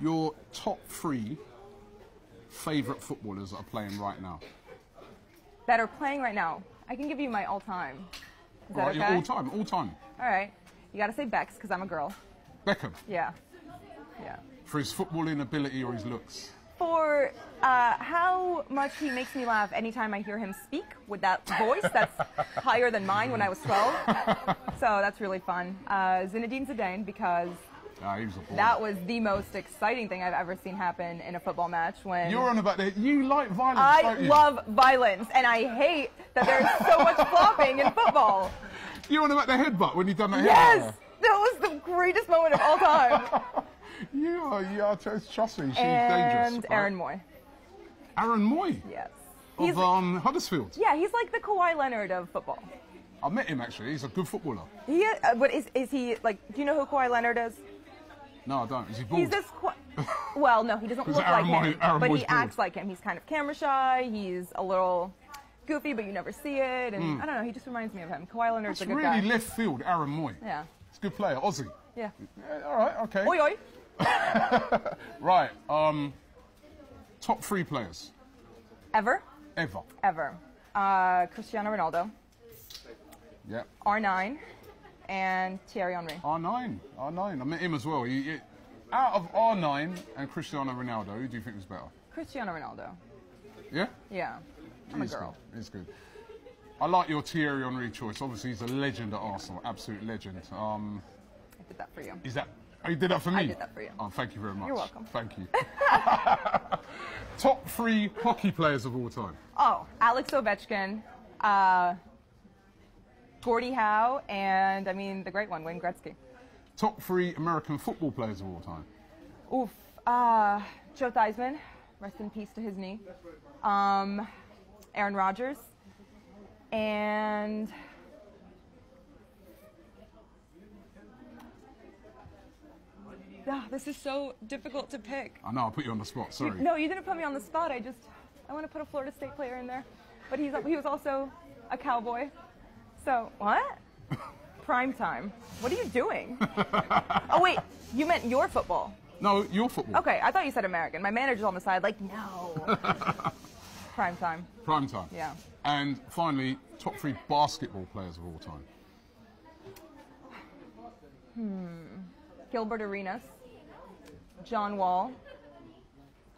your top three favourite footballers that are playing right now. That are playing right now. I can give you my all-time. Is that okay? All-time. All right. You got to say Becks because I'm a girl. Beckham? Yeah. Yeah. For his footballing ability or his looks? For how much he makes me laugh anytime I hear him speak with that voice that's higher than mine when I was 12. So that's really fun. Zinedine Zidane, because that was the most exciting thing I've ever seen happen in a football match. When you're on about that, you like violence. I love violence, and I hate that there's so much flopping in football. You're on about the headbutt when you've done that. Yes, that was the greatest moment of all time. You are trust me, she's dangerous. And Aaron Mooy. Aaron Mooy? Yes. He's of Huddersfield? Yeah, he's like the Kawhi Leonard of football. I met him, actually. He's a good footballer. He is, but is he, like, do you know who Kawhi Leonard is? No, I don't. Is he bald? He's this, well, no, he doesn't look like him, but he acts like him. He's kind of camera shy. He's a little goofy, but you never see it. And I don't know, he just reminds me of him. Kawhi Leonard's a good guy. It's really left field, Aaron Mooy. Yeah. He's a good player, Aussie. Yeah. All right, okay. Oi, oi. Right, top three players. Ever? Ever. Ever. Cristiano Ronaldo. Yep. R9 and Thierry Henry. R9. I met him as well. Out of R9 and Cristiano Ronaldo, who do you think was better? Cristiano Ronaldo. Yeah? Yeah. I'm a girl. He's good. I like your Thierry Henry choice. Obviously, he's a legend at Arsenal. Absolute legend. I did that for you. Is that... Oh, you did that for me? I did that for you. Oh, thank you very much. You're welcome. Thank you. Top three hockey players of all time. Oh, Alex Ovechkin, Gordie Howe, and, I mean, the great one, Wayne Gretzky. Top three American football players of all time. Oof. Joe Theismann, rest in peace to his knee. Aaron Rodgers. And... Oh, this is so difficult to pick. I know, I put you on the spot, sorry. No, you didn't put me on the spot. I want to put a Florida State player in there. But he was also a Cowboy. So, what? Prime time. What are you doing? Oh, wait, you meant your football. No, your football. Okay, I thought you said American. My manager's on the side, like, no. Prime time. Prime time. Yeah. And finally, top three basketball players of all time. Gilbert Arenas. John Wall,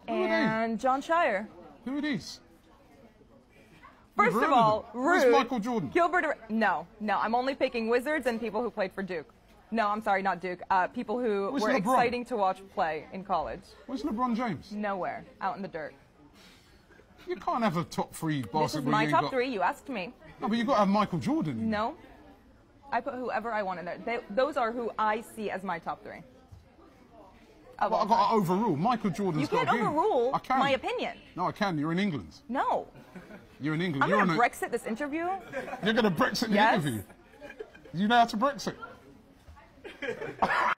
and John Shire. Who are these? First of all, rude. Where's Michael Jordan? No, I'm only picking wizards and people who played for Duke. No, I'm sorry, not Duke. People who were exciting to watch play in college. Where's LeBron James? Nowhere, out in the dirt. You can't have a top three basketball. This is my top three, you asked me. No, but you've got to have Michael Jordan. No, I put whoever I want in there. Those are who I see as my top three. Well, I've got to overrule. Michael Jordan's got to be. You can't overrule my opinion. No, I can. You're in England. No. You're in England. I'm going to Brexit this interview. You're going to Brexit the interview? You know how to Brexit.